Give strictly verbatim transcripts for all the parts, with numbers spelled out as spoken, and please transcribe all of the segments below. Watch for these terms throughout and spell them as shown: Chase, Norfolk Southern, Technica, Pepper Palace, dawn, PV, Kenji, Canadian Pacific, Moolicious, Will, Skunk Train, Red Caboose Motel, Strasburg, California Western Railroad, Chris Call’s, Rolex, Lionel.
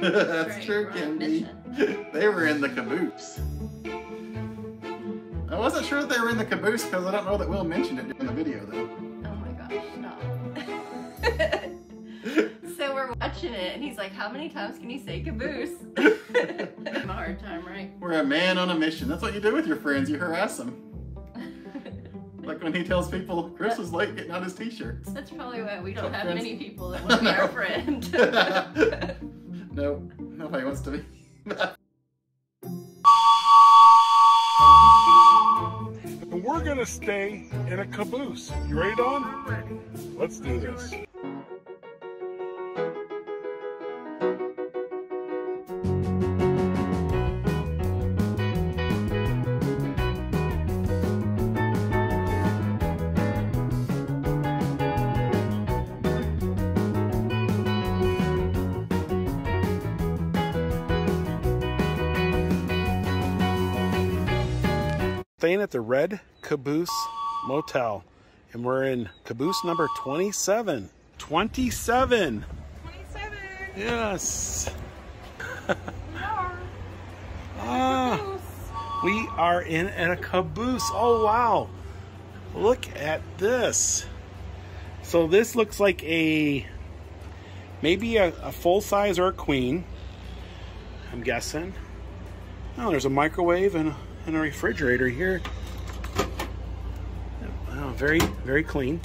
That's true, Kenji. They were in the caboose. I wasn't sure if they were in the caboose because I don't know that Will mentioned it during the video, though. Oh my gosh, stop. So we're watching it, and he's like, how many times can you say caboose? I'm a hard time, right? We're a man on a mission. That's what you do with your friends. You harass them. Like when he tells people Chris was late getting out his t-shirts. That's probably why we don't have friends. Many people that want to be our friend. No, nobody wants to be. We're gonna stay in a caboose. You ready, Dawn? I'm ready. Let's do this. Staying at the Red Caboose Motel, and we're in caboose number twenty-seven. twenty-seven! twenty-seven! Yes! We are ah, we are in a caboose. Oh wow! Look at this. So this looks like a maybe a, a full size or a queen, I'm guessing. Oh, there's a microwave and a and a refrigerator here. Wow, very, very clean.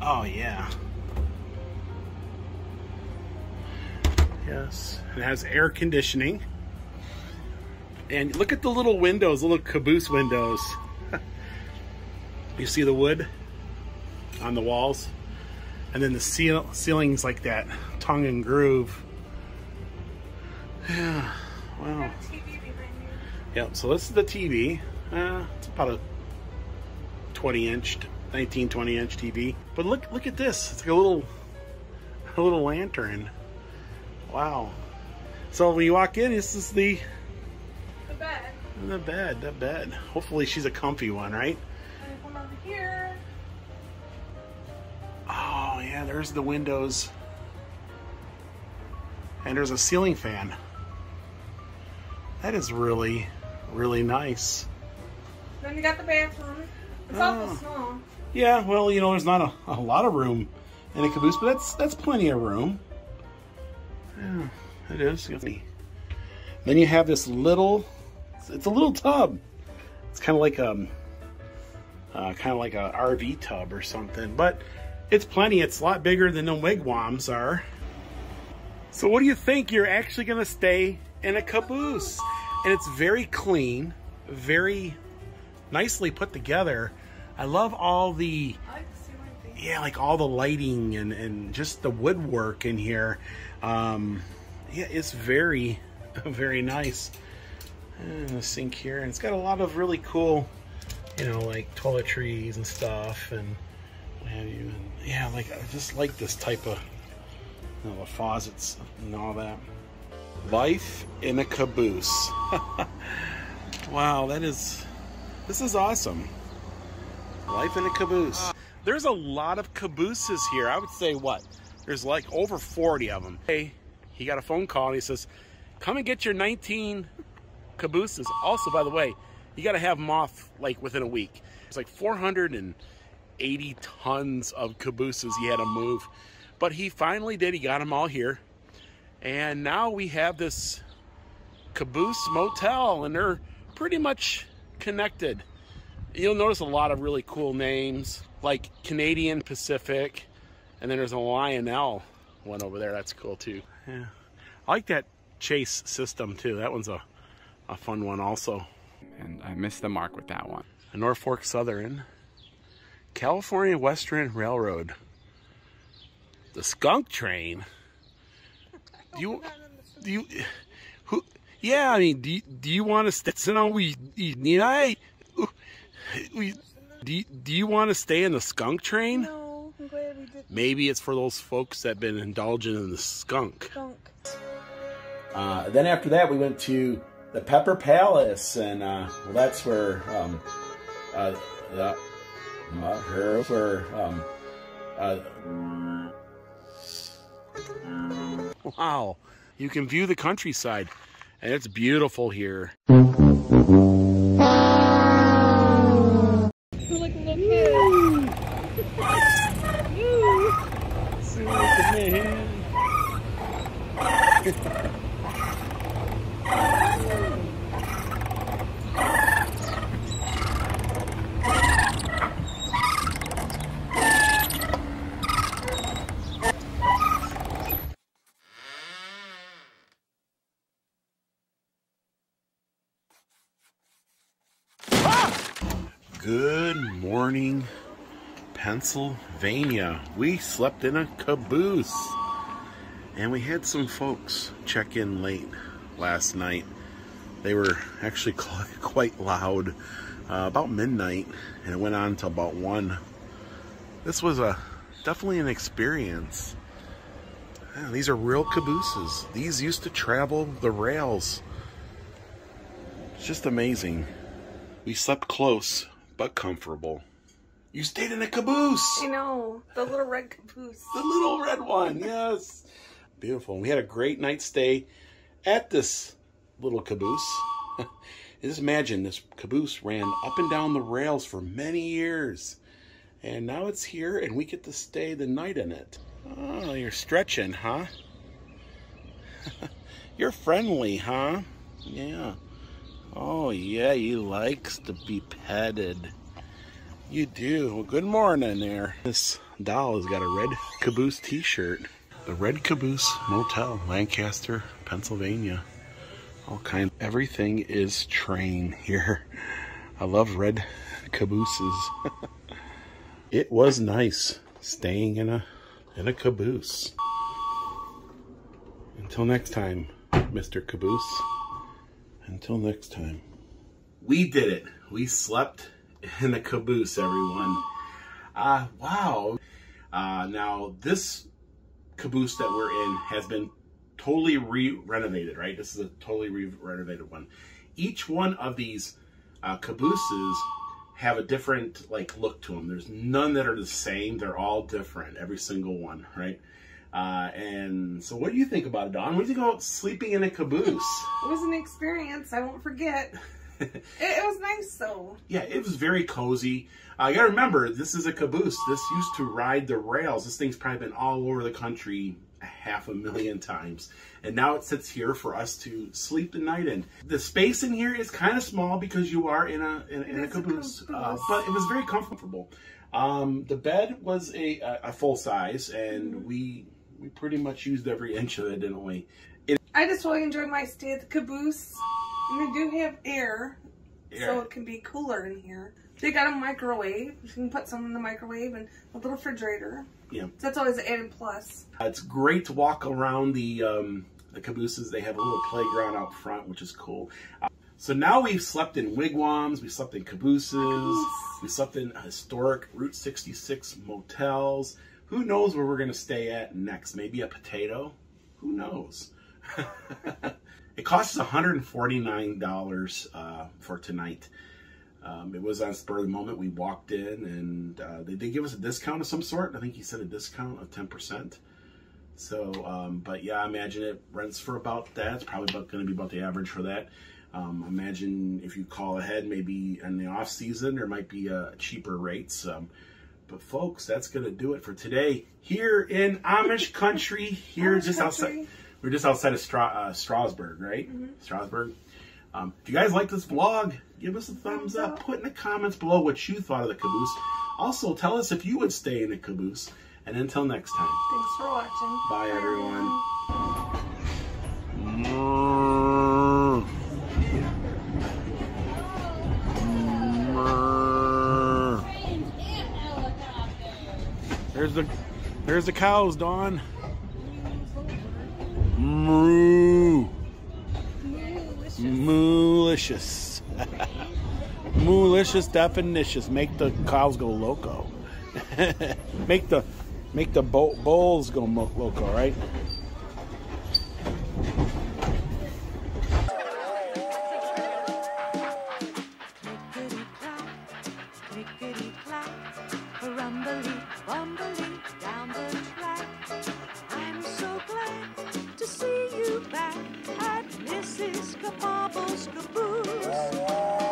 Oh yeah. Yes, it has air conditioning. And look at the little windows, little caboose windows. You see the wood on the walls, and then the ceil ceilings like that tongue and groove. Yeah, wow. Yep, so this is the T V. Uh, it's about a twenty inch, nineteen, twenty inch T V. But look, look at this. It's like a little, a little lantern. Wow. So when you walk in, this is the the bed. The bed, the bed. Hopefully she's a comfy one, right? I'm gonna come over here. Oh yeah, there's the windows. And there's a ceiling fan. That is really. Really nice. Then you got the bathroom. It's uh, awful small. Yeah, well, you know, there's not a, a lot of room in a caboose, but that's that's plenty of room. Yeah, it is. Then you have this little. It's, it's a little tub. It's kind of like um, uh, kind of like a R V tub or something, but it's plenty. It's a lot bigger than the wigwams are. So, what do you think? You're actually gonna stay in a caboose? And it's very clean, very nicely put together. I love all the, I like the ceiling, yeah, like all the lighting and, and just the woodwork in here. Um, yeah, it's very, very nice. And the sink here, and it's got a lot of really cool, you know, like toiletries and stuff and what have you. And yeah, like I just like this type of, you know, the faucets and all that. Life in a caboose. Wow, that is, this is awesome. Life in a caboose. There's a lot of cabooses here. I would say what? There's like over forty of them. Hey, he got a phone call and he says, come and get your nineteen cabooses. Also, by the way, you gotta have them off like within a week. It's like four hundred eighty tons of cabooses he had to move. But he finally did, he got them all here. And now we have this caboose motel, and they're pretty much connected. You'll notice a lot of really cool names, like Canadian Pacific, and then there's a Lionel one over there. That's cool too. Yeah, I like that Chase system too. That one's a, a fun one also. And I missed the mark with that one. A Norfolk Southern, California Western Railroad, the Skunk Train. Do you, do you, who, yeah, I mean, do you, do you want to stay, you know, we, you know, I, we, do you, do you want to stay in the skunk train? No, I'm glad we didn't. Maybe it's for those folks that have been indulging in the skunk. skunk. Uh, then after that, we went to the Pepper Palace, and, uh, well, that's where, um, uh, the, uh, her, where, um, uh, Wow. You can view the countryside, and it's beautiful here. We're like little kids. See what I can do. Good morning, Pennsylvania. We slept in a caboose. And we had some folks check in late last night. They were actually quite loud, uh, about midnight, and it went on to about one. This was a definitely an experience. Yeah, these are real cabooses. These used to travel the rails. It's just amazing. We slept close, but comfortable. You stayed in a caboose. I know, the little red caboose. The little red one, yes. Beautiful. We had a great night stay at this little caboose. Just imagine, this caboose ran up and down the rails for many years. And now it's here and we get to stay the night in it. Oh, you're stretching, huh? You're friendly, huh? Yeah. Oh, yeah, he likes to be petted. You do. Well, good morning there. This doll has got a red caboose t-shirt. The Red Caboose Motel, Lancaster, Pennsylvania. All kinds. Everything is train here. I love red cabooses. It was nice staying in a, in a caboose. Until next time, Mister Caboose. Until next time. We did it. We slept in a caboose, everyone. Uh, wow. Uh, now, this caboose that we're in has been totally re-renovated, right? This is a totally re-renovated one. Each one of these uh, cabooses have a different like look to them. There's none that are the same. They're all different, every single one, right? Uh, and so what do you think about it, Dawn? What do you think about sleeping in a caboose? It was an experience I won't forget. it, it was nice though. Yeah, it was very cozy. Uh, you gotta remember, this is a caboose. This used to ride the rails. This thing's probably been all over the country a half a million times. And now it sits here for us to sleep the night in. The space in here is kind of small because you are in a, in, in a caboose. A caboose. Uh, but it was very comfortable. Um, the bed was a, a, a full size and mm-hmm. we... We pretty much used every inch of it, didn't we? It I just really enjoyed my stay at the caboose. And we do have air, air, so it can be cooler in here. They got a microwave. You can put some in the microwave and a little refrigerator. Yeah. So that's always an added plus. Uh, it's great to walk around the, um, the cabooses. They have a little playground out front, which is cool. Uh, so now we've slept in wigwams. We slept in cabooses. Nice. We slept in historic Route sixty-six motels. Who knows where we're going to stay at next? Maybe a potato? Who knows? It costs one hundred forty-nine dollars uh, for tonight. Um, it was on spur of the moment. We walked in and uh, they did give us a discount of some sort. I think he said a discount of ten percent. So, um, but yeah, I imagine it rents for about that. It's probably about going to be about the average for that. Um, imagine if you call ahead, maybe in the off season, there might be uh, cheaper rates. Um, But folks, that's gonna do it for today here in Amish country. Here, Amish just country. outside, we're just outside of Stra uh, Strasburg, right? Mm-hmm. Strasburg. Um, if you guys like this vlog, give us a thumbs, thumbs up. up. Put in the comments below what you thought of the caboose. Also, tell us if you would stay in a caboose. And until next time. Thanks for watching. Bye, everyone. Mm-hmm. There's the, there's the cows, Dawn. Moo. Moolicious. Moolicious, definitious. Make the cows go loco. Make the, make the bo bulls go mo loco, right? Rumbly, bumbly, down the track. I'm so glad to Francisco Pablo's Caboose.